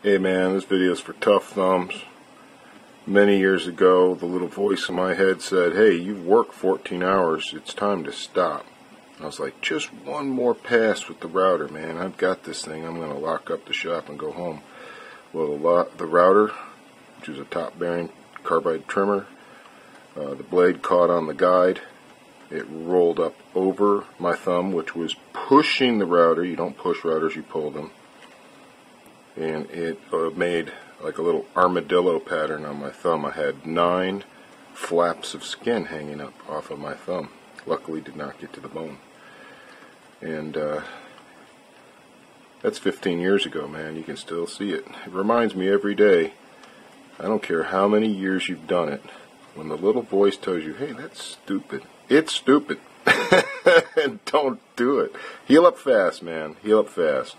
Hey man, this video is for Tuffthumbz. Many years ago, the little voice in my head said, "Hey, you've worked 14 hours, it's time to stop." I was like, just one more pass with the router, man. I've got this thing, I'm going to lock up the shop and go home. Well, the router, which is a top bearing carbide trimmer, the blade caught on the guide. It rolled up over my thumb, which was pushing the router. You don't push routers, you pull them. And it made like a little armadillo pattern on my thumb. I had 9 flaps of skin hanging up off of my thumb. Luckily did not get to the bone. And that's 15 years ago, man. You can still see it. It reminds me every day, I don't care how many years you've done it, when the little voice tells you, hey, that's stupid, it's stupid. And don't do it. Heal up fast, man. Heal up fast.